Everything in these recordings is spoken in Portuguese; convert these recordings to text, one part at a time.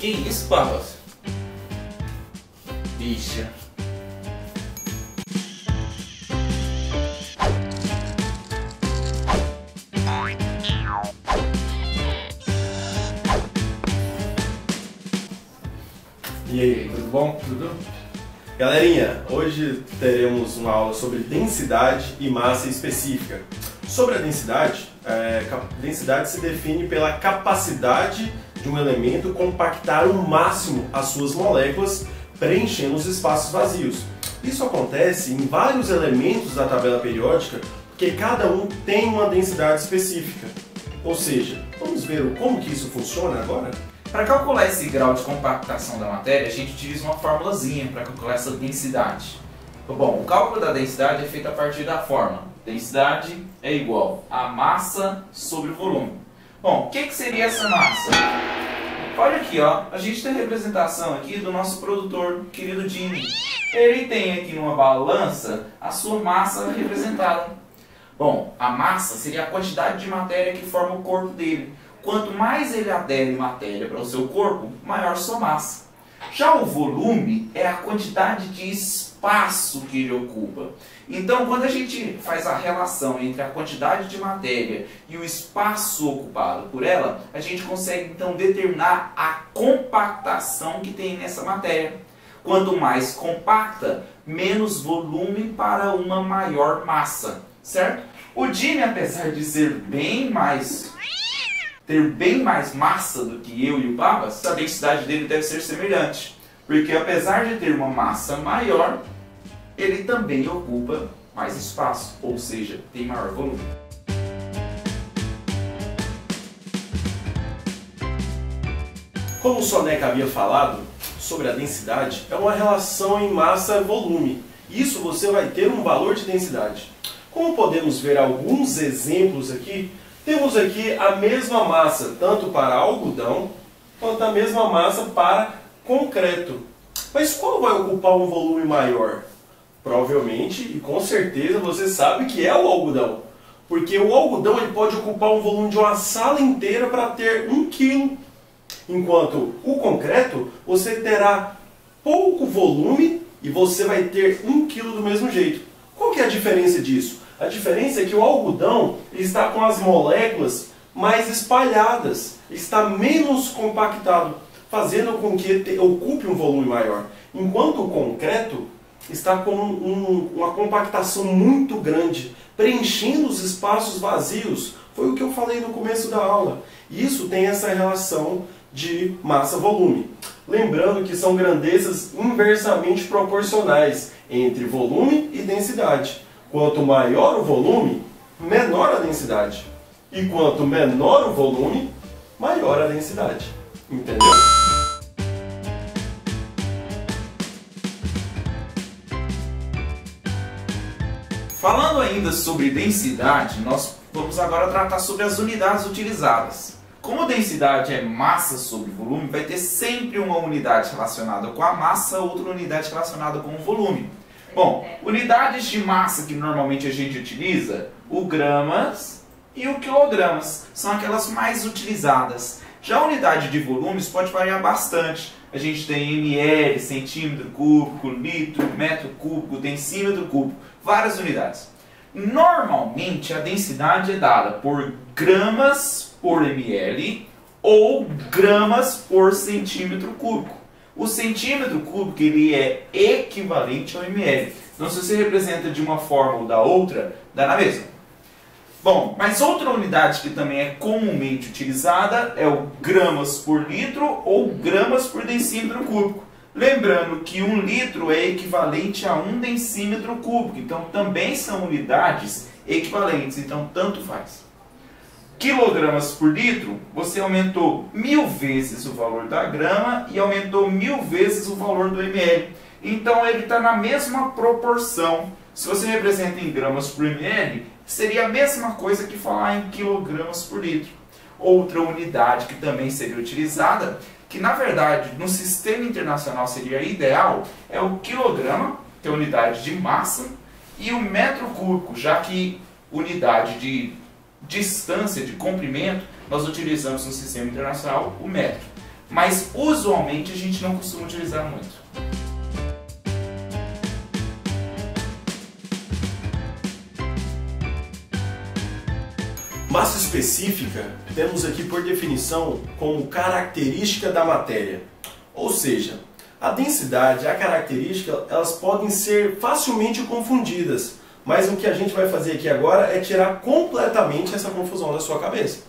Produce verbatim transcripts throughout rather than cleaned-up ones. Que isso, Barros? Bicha. E aí, tudo bom? Tudo? Galerinha, hoje teremos uma aula sobre densidade e massa específica. Sobre a densidade, é, densidade se define pela capacidade de um elemento compactar o máximo as suas moléculas, preenchendo os espaços vazios. Isso acontece em vários elementos da tabela periódica, porque cada um tem uma densidade específica. Ou seja, vamos ver como que isso funciona agora? Para calcular esse grau de compactação da matéria, a gente utiliza uma formulazinha para calcular essa densidade. Bom, o cálculo da densidade é feito a partir da fórmula. Densidade é igual a massa sobre o volume. Bom, o que, que seria essa massa? Olha aqui, ó, a gente tem a representação aqui do nosso produtor querido Jimmy. Ele tem aqui numa balança a sua massa representada. Bom, a massa seria a quantidade de matéria que forma o corpo dele. Quanto mais ele adere matéria para o seu corpo, maior sua massa. Já o volume é a quantidade de espaço que ele ocupa. Então, quando a gente faz a relação entre a quantidade de matéria e o espaço ocupado por ela, a gente consegue, então, determinar a compactação que tem nessa matéria. Quanto mais compacta, menos volume para uma maior massa, certo? O Jimmy, apesar de ser bem mais... ter bem mais massa do que eu e o Babas, a densidade dele deve ser semelhante, porque apesar de ter uma massa maior, ele também ocupa mais espaço, ou seja, tem maior volume. Como o Soneca havia falado sobre a densidade, é uma relação em massa-volume. Isso você vai ter um valor de densidade. Como podemos ver alguns exemplos aqui, temos aqui a mesma massa, tanto para algodão, quanto a mesma massa para concreto. Mas qual vai ocupar um volume maior? Provavelmente, e com certeza, você sabe que é o algodão. Porque o algodão ele pode ocupar um volume de uma sala inteira para ter um quilo. Enquanto o concreto, você terá pouco volume e você vai ter um quilo do mesmo jeito. Qual que é a diferença disso? A diferença é que o algodão está com as moléculas mais espalhadas, está menos compactado, fazendo com que te, ocupe um volume maior. Enquanto o concreto está com um, uma compactação muito grande, preenchendo os espaços vazios. Foi o que eu falei no começo da aula. Isso tem essa relação de massa-volume. Lembrando que são grandezas inversamente proporcionais entre volume e densidade. Quanto maior o volume, menor a densidade. E quanto menor o volume, maior a densidade. Entendeu? Falando ainda sobre densidade, nós vamos agora tratar sobre as unidades utilizadas. Como densidade é massa sobre volume, vai ter sempre uma unidade relacionada com a massa, outra unidade relacionada com o volume. Bom, unidades de massa que normalmente a gente utiliza, o gramas e o quilogramas, são aquelas mais utilizadas. Já a unidade de volumes pode variar bastante. A gente tem ml, centímetro cúbico, litro, metro cúbico, decímetro cúbico, várias unidades. Normalmente a densidade é dada por gramas por ml ou gramas por centímetro cúbico. O centímetro cúbico ele é equivalente ao ml. Então, se você representa de uma forma ou da outra, dá na mesma. Bom, mas outra unidade que também é comumente utilizada é o gramas por litro ou gramas por decímetro cúbico. Lembrando que um litro é equivalente a um decímetro cúbico. Então, também são unidades equivalentes. Então, tanto faz. Quilogramas por litro, você aumentou mil vezes o valor da grama e aumentou mil vezes o valor do ml. Então ele está na mesma proporção. Se você representa em gramas por ml, seria a mesma coisa que falar em quilogramas por litro. Outra unidade que também seria utilizada, que na verdade no sistema internacional seria ideal, é o quilograma, que é a unidade de massa, e o metro cúbico, já que unidade de distância de comprimento, nós utilizamos no sistema internacional o metro. mas usualmente a gente não costuma utilizar muito. Massa específica temos aqui por definição como característica da matéria, ou seja, a densidade e a característica elas podem ser facilmente confundidas, mas o que a gente vai fazer aqui agora é tirar completamente essa confusão da sua cabeça.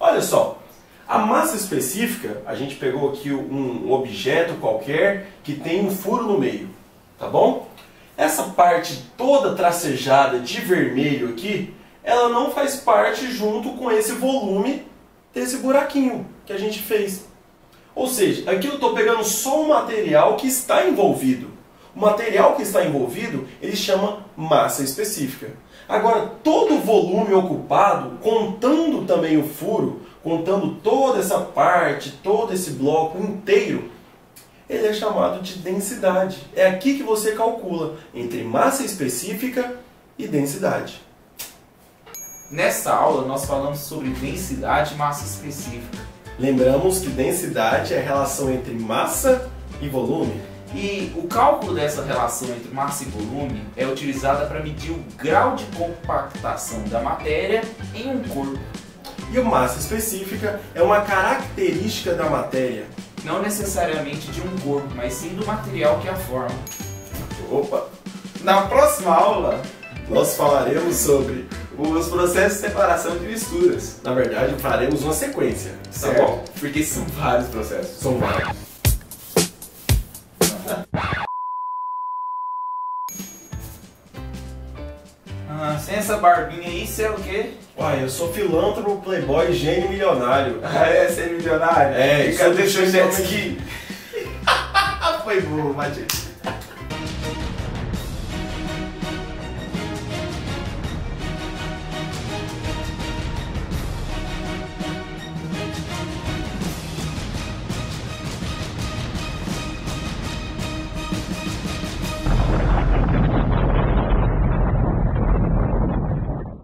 Olha só, a massa específica, a gente pegou aqui um objeto qualquer que tem um furo no meio, tá bom? Essa parte toda tracejada de vermelho aqui, ela não faz parte junto com esse volume desse buraquinho que a gente fez. Ou seja, aqui eu estou pegando só o material que está envolvido. O material que está envolvido, ele chama massa específica. Agora, todo o volume ocupado, contando também o furo, contando toda essa parte, todo esse bloco inteiro, ele é chamado de densidade. É aqui que você calcula entre massa específica e densidade. Nessa aula nós falamos sobre densidade e massa específica. Lembramos que densidade é a relação entre massa e volume. E o cálculo dessa relação entre massa e volume é utilizada para medir o grau de compactação da matéria em um corpo. E a massa específica é uma característica da matéria. Não necessariamente de um corpo, mas sim do material que a forma. Opa! Na próxima aula nós falaremos sobre os processos de separação de misturas. Na verdade, faremos uma sequência, certo? Tá bom? Porque são vários processos. São vários. Ah, sem essa barbinha aí, você é o quê? Uai, eu sou filântropo, playboy, gênio milionário. Ah, é? Você é milionário? É, isso eu deixo o jet ski. Foi boa, Matheus.